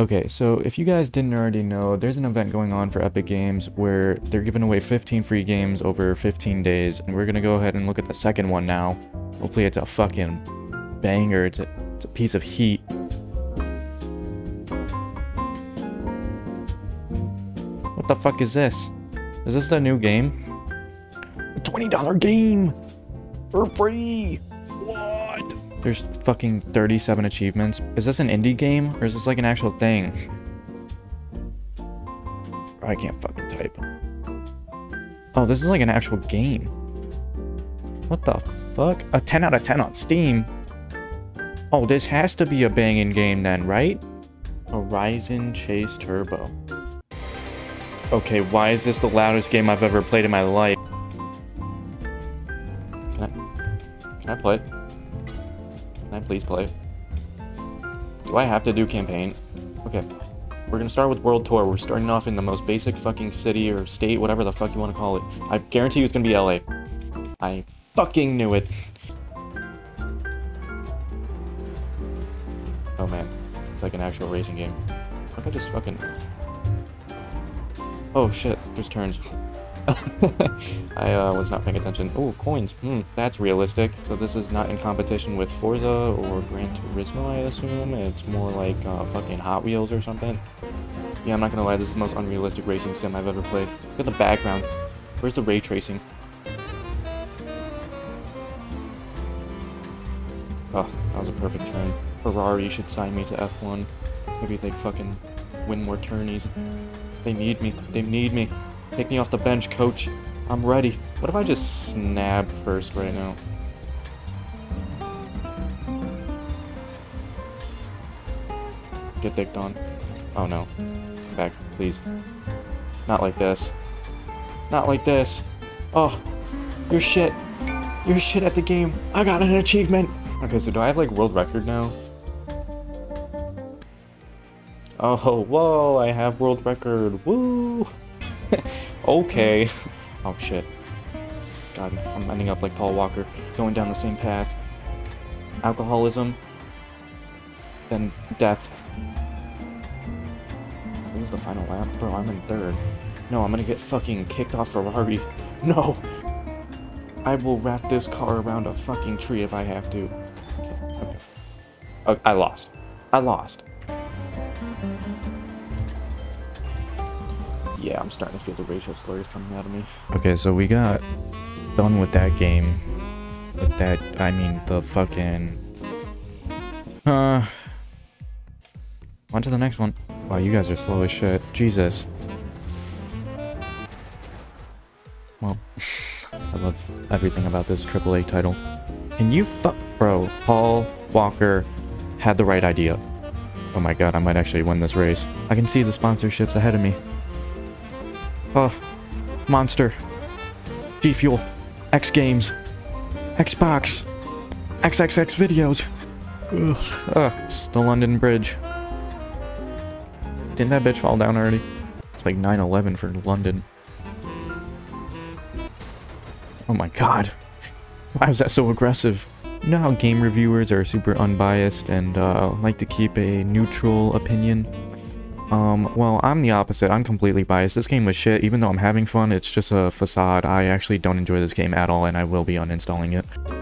Okay, so if you guys didn't already know, there's an event going on for Epic Games where they're giving away 15 free games over 15 days, and we're gonna go ahead and look at the second one now. Hopefully it's a fucking banger, it's a piece of heat. What the fuck is this? Is this the new game? A $20 game! For free! What? There's fucking 37 achievements. Is this an indie game? Or is this like an actual thing? I can't fucking type. Oh, this is like an actual game. What the fuck? A 10 out of 10 on Steam? Oh, this has to be a banging game then, right? Horizon Chase Turbo. Okay, why is this the loudest game I've ever played in my life? Can I play? Can I please play? Do I have to do campaign? Okay, we're gonna start with World Tour. We're starting off in the most basic fucking city or state, whatever the fuck you want to call it. I guarantee you it's gonna be LA. I fucking knew it. Oh man, it's like an actual racing game. What if I just fucking... Oh shit, there's turns. I was not paying attention. Oh, coins. That's realistic. So this is not in competition with Forza or Gran Turismo, I assume. It's more like fucking Hot Wheels or something. Yeah, I'm not gonna lie, this is the most unrealistic racing sim I've ever played. Look at the background. Where's the ray tracing? Oh, that was a perfect turn. Ferrari should sign me to F1. Maybe they'd fucking win more tourneys. They need me. They need me. Take me off the bench, coach. I'm ready. What if I just snap first right now? Get dicked on. Oh no. Come back, please. Not like this. Not like this. Oh, you're shit. You're shit at the game. I got an achievement. Okay, so do I have like world record now? Oh, whoa, I have world record. Woo! Okay. Oh shit. God, I'm ending up like Paul Walker, going down the same path. Alcoholism, then death. This is the final lap, bro. I'm in third. No, I'm gonna get fucking kicked off Ferrari. No. I will wrap this car around a fucking tree if I have to. Okay. Okay. I lost. I lost. Yeah, I'm starting to feel the racial slurs coming out of me. Okay, so we got done with that game. With that, I mean the fucking... On to the next one. Wow, you guys are slow as shit. Jesus. Well, I love everything about this AAA title. And you fuck... Bro, Paul Walker had the right idea. Oh my god, I might actually win this race. I can see the sponsorships ahead of me. Oh, Monster, G Fuel, X Games, Xbox, XXX Videos. Ugh. It's the London Bridge. Didn't that bitch fall down already? It's like 9/11 for London. Oh my god. Why is that so aggressive? You know how game reviewers are super unbiased and like to keep a neutral opinion? Well, I'm the opposite. I'm completely biased. This game was shit. Even though I'm having fun, it's just a facade. I actually don't enjoy this game at all, and I will be uninstalling it.